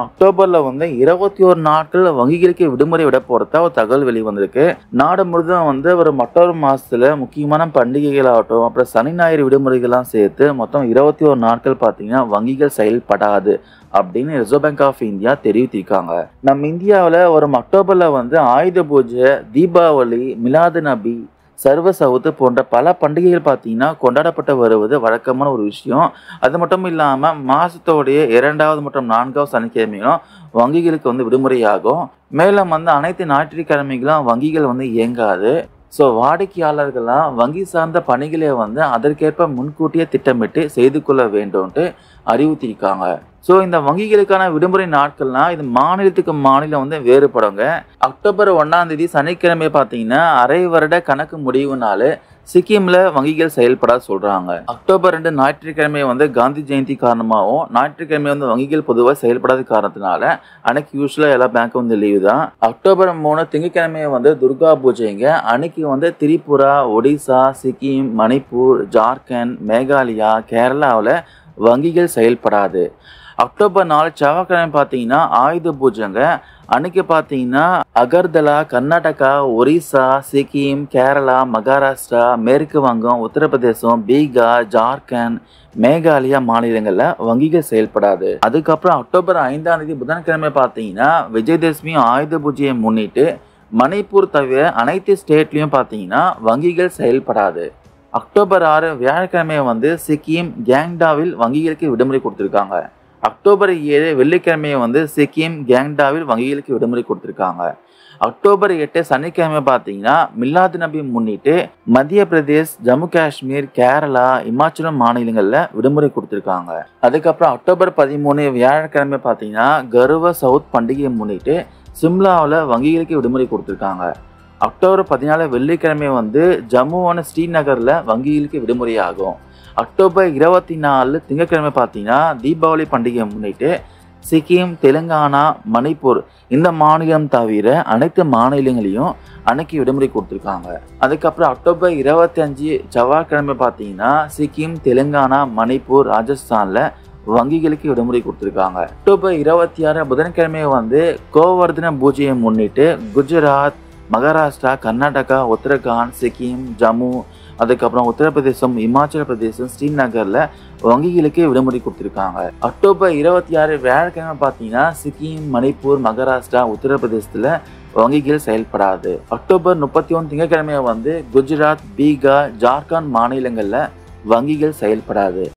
அக்டோபர்ல வந்து 21 நாட்கள் வங்கிகளுக்கு விடுமுறை விட போறதா ஒரு தகவல் வெளிவந்திருக்கு. நாடு முழுதும் வந்து ஒரு மற்றொரு மாசத்துல முக்கியமான பண்டிகைகள் ஆகட்டும் அப்புறம் சனி ஞாயிறு விடுமுறைகள்லாம் சேர்த்து மொத்தம் 21 நாட்கள் பார்த்தீங்கன்னா வங்கிகள் செயல்படாது அப்படின்னு ரிசர்வ் பேங்க் ஆஃப் இந்தியா தெரிவித்திருக்காங்க. நம்ம இந்தியாவில் வரும் அக்டோபர்ல வந்து ஆயுத பூஜை, தீபாவளி, மிலாது நபி, சர்வ சவுத்து போன்ற பல பண்டிகைகள் பார்த்தீங்கன்னா கொண்டாடப்பட்டு வருவது வழக்கமான ஒரு விஷயம். அது மட்டும் இல்லாமல் மாதத்தோடைய 2வது மற்றும் 4வது சனிக்கிழமைகளும் வங்கிகளுக்கு வந்து விடுமுறையாகும். மேலும் வந்து அனைத்து ஞாயிற்றுக்கிழமைகளும் வங்கிகள் வந்து இயங்காது. ஸோ வாடிக்கையாளர்கள்லாம் வங்கி சார்ந்த பணிகளை வந்து அதற்கேற்ப முன்கூட்டியே திட்டமிட்டு செய்து கொள்ள வேண்டும்ட்டு அறிவுறுத்தியிருக்காங்க. ஸோ இந்த வங்கிகளுக்கான விடுமுறை நாட்கள்லாம் இது மாநிலத்துக்கு மாநிலம் வந்து வேறுபடுங்க. அக்டோபர் 1ஆம் தேதி சனிக்கிழமை பார்த்தீங்கன்னா அரை வருட கணக்கு முடிவுனால சிக்கிமில் வங்கிகள் செயல்பட சொல்கிறாங்க. அக்டோபர் 2 ஞாயிற்றுக்கிழமை வந்து காந்தி ஜெயந்தி காரணமாகவும் ஞாயிற்றுக்கிழமை வந்து வங்கிகள் பொதுவாக செயல்படாத காரணத்தினால அன்னைக்கு யூஸ்வலாக எல்லா பேங்க்கும் வந்து லீவு தான். அக்டோபர் 3 திங்கக்கிழமையை வந்து துர்கா பூஜைங்க. அன்னைக்கு வந்து திரிபுரா, ஒடிசா, சிக்கிம், மணிப்பூர், ஜார்க்கண்ட், மேகாலயா, கேரளாவில் வங்கிகள் செயல்படாது. அக்டோபர் 4 செவ்வாய்க்கிழமை பார்த்தீங்கன்னா ஆயுத பூஜைங்க. அன்னைக்கு பார்த்தீங்கன்னா அகர்தலா, கர்நாடகா, ஒரிசா, சிக்கிம், கேரளா, மகாராஷ்டிரா, மேற்கு வங்கம், உத்தரப்பிரதேசம், பீகார், ஜார்க்கண்ட், மேகாலயா மாநிலங்களில் வங்கிகள் செயல்படாது. அதுக்கப்புறம் அக்டோபர் 5ஆம் தேதி புதன்கிழமை பார்த்தீங்கன்னா விஜயதசமி ஆயுத பூஜையை முன்னிட்டு மணிப்பூர் தவிர அனைத்து ஸ்டேட்லையும் பார்த்தீங்கன்னா வங்கிகள் செயல்படாது. அக்டோபர் 6 வியாழக்கிழமை வந்து சிக்கிம் கேங்டாவில் வங்கிகளுக்கு விடுமுறை கொடுத்துருக்காங்க. அக்டோபர் 7 வெள்ளிக்கிழமையை வந்து சிக்கிம் கேங்டாவில் வங்கிகளுக்கு விடுமுறை கொடுத்துருக்காங்க. அக்டோபர் 8 சனிக்கிழமை பார்த்தீங்கன்னா மிலாது நபி முன்னிட்டு மத்திய பிரதேஷ், ஜம்மு காஷ்மீர், கேரளா, இமாச்சலம் மாநிலங்களில் விடுமுறை கொடுத்துருக்காங்க. அதுக்கப்புறம் அக்டோபர் 13 வியாழக்கிழமை பார்த்தீங்கன்னா கர்வா சவுத் பண்டிகையை முன்னிட்டு சிம்லாவில் வங்கிகளுக்கு விடுமுறை கொடுத்துருக்காங்க. அக்டோபர் 14 வெள்ளிக்கிழமை வந்து ஜம்முவான ஸ்ரீநகரில் வங்கிகளுக்கு விடுமுறை ஆகும். அக்டோபர் 24 திங்கட்கிழமை பார்த்தீங்கன்னா தீபாவளி பண்டிகையை முன்னிட்டு சிக்கிம், தெலுங்கானா, மணிப்பூர் இந்த மாநிலம் தவிர அனைத்து மாநிலங்களையும் அன்னைக்கு விடுமுறை கொடுத்துருக்காங்க. அதுக்கப்புறம் அக்டோபர் 25 செவ்வாய்க்கிழமை பார்த்தீங்கன்னா சிக்கிம், தெலுங்கானா, மணிப்பூர், ராஜஸ்தானில் வங்கிகளுக்கு விடுமுறை கொடுத்துருக்காங்க. அக்டோபர் 26 புதன்கிழமை வந்து கோவர்தன பூஜையை முன்னிட்டு குஜராத், மகாராஷ்டிரா, கர்நாடகா, உத்தரகாண்ட், சிக்கிம், ஜம்மு, அதுக்கப்புறம் உத்தரப்பிரதேசம், இமாச்சல பிரதேசம், ஸ்ரீநகரில் வங்கிகளுக்கு விடுமுறை கொடுத்துருக்காங்க. அக்டோபர் 26 வியாழக்கிழமை பார்த்தீங்கன்னா சிக்கிம், மணிப்பூர், மகாராஷ்டிரா, உத்தரப்பிரதேசத்தில் வங்கிகள் செயல்படாது. அக்டோபர் 31 திங்கட்கிழமையை வந்து குஜராத், பீகார், ஜார்க்கண்ட் மாநிலங்களில் வங்கிகள் செயல்படாது.